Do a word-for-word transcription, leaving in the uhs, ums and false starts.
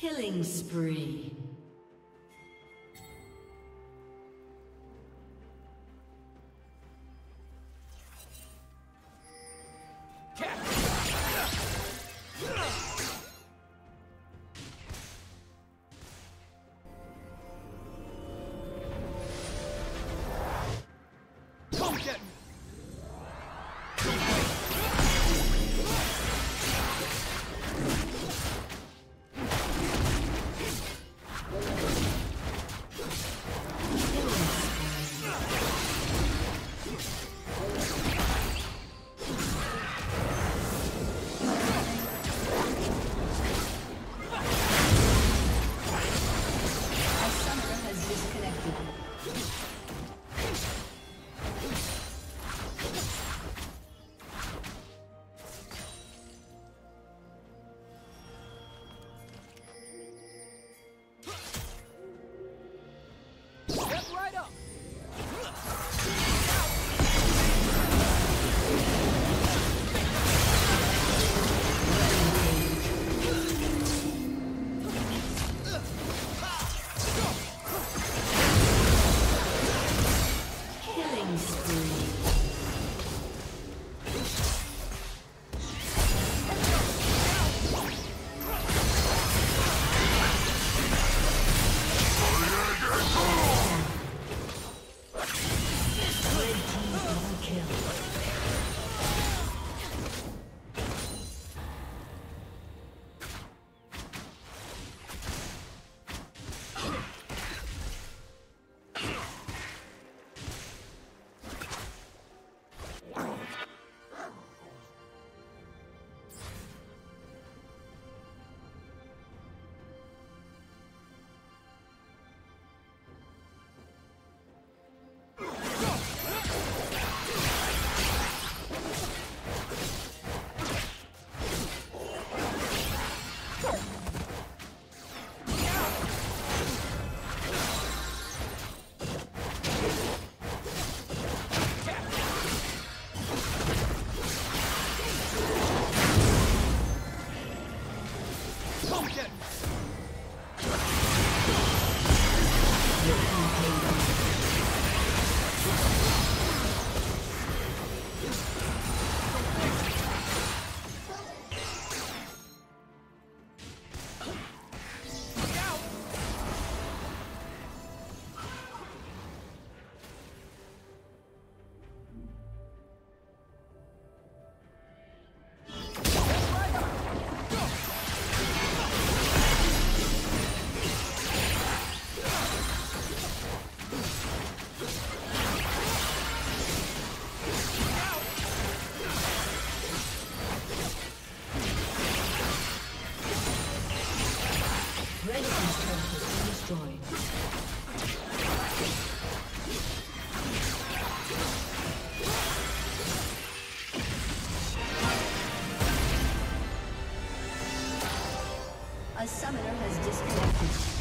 Killing spree. A summoner has disconnected.